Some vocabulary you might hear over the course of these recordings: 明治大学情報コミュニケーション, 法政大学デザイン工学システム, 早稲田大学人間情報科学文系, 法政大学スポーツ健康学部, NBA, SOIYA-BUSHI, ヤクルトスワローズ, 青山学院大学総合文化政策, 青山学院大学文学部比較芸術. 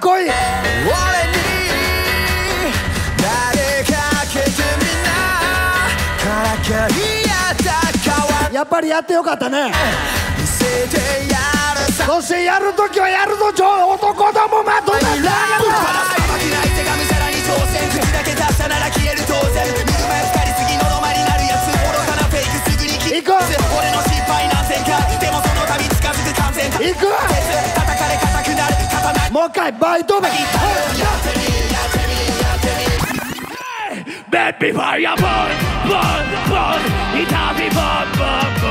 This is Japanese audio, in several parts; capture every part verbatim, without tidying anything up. こいい。やっぱりやってよかったね。そしてやるときはやるぞ、男どもまとめてやる。いく。いく。 もう一回バイトベイビーファイヤーボーンボーンボーンイタビーボーンボーンボ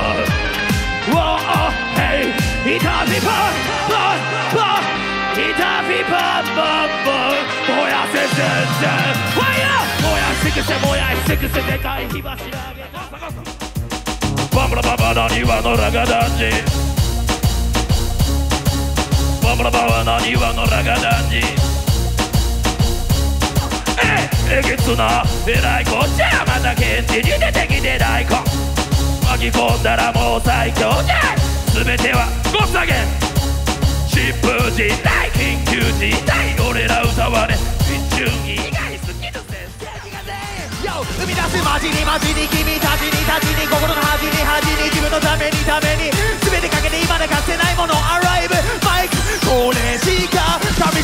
ーンウォーヘイイタビーボーンボーンボーンイタビーボーンボーン燃やせ全然ファイヤー燃やし尽くせ燃やし尽くせでかい火柱げバブラババなにわのラガダンジ 何はのらが何にええげつな偉い子じゃまた現地に出てきてない子巻き込んだらもう最強じゃ全てはごっさげ疾風時代緊急事態俺ら歌われ一瞬以外好きの先生がね生み出すマジにマジに君たちにたちに心の端に端に自分のためにために全てかけて今でかせないものアライブマイク これしか神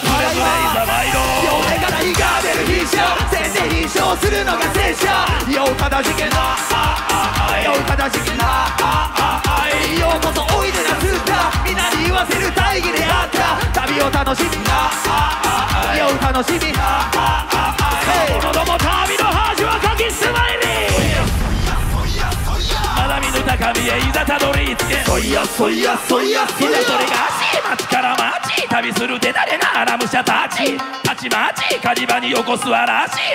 それぞれいざ参ろう するのが正社よう正しけなよう正しけなようこそおいでなスーターみんなに言わせる大義であった旅を楽しみなよう楽しみなこのども旅の恥はかきすまいにまだ見ぬ高みへいざたどり着けそいやそいやそいやそいやそれが足町から町旅する手だれな荒武者たち ちまち狩り場によこす嵐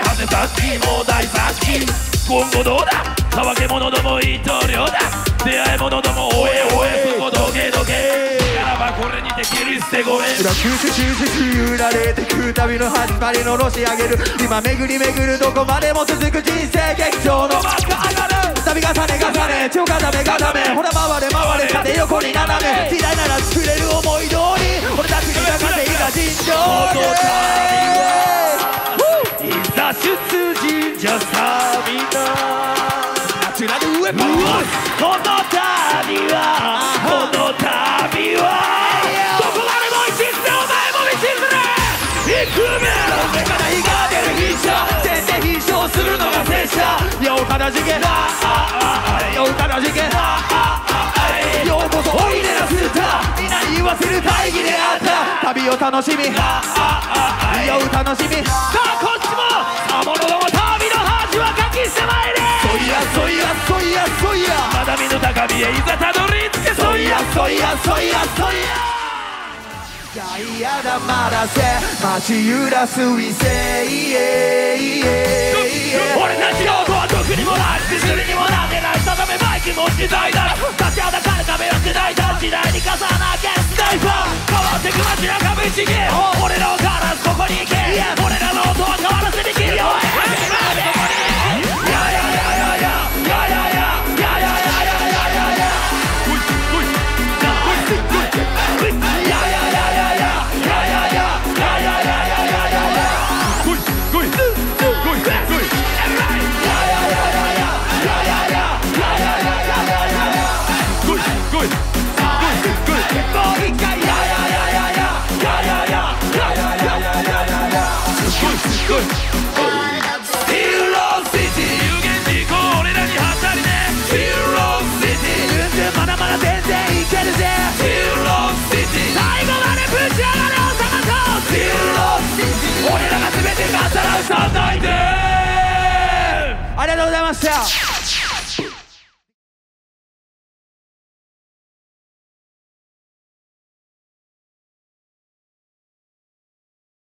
はぜさしもう大さし今後どうだ騒げ者ども一刀両だ出会い者どもおえおえそこどけどけならばこれにて切り捨てごめん裏空手中止揺られてく旅の始まりののし上げる今巡り巡るどこまでも続く人生劇場の幕上がる旅重ね重ね血を固め固めほら回れ回れ縦横に斜め時代なら作れる思い通り俺たちにかかっていた尋常に 旅を楽しみよう楽しみさあこっちも魔物ども旅の恥はかき捨てまいれそいやそいやそいやそいやまだ見ぬ高みへいざたどり着けそいやそいやそいやそいや いやだまだせ街揺らす威勢俺たちの音は毒にもなし薬にもなってないただめまい気持ち大だ立ちはだかる壁は世代だ時代に重なけスナイパー変わってく街中道に俺らを変わらずここに行け俺らの音は変わらせに切り終え ありがとうございました。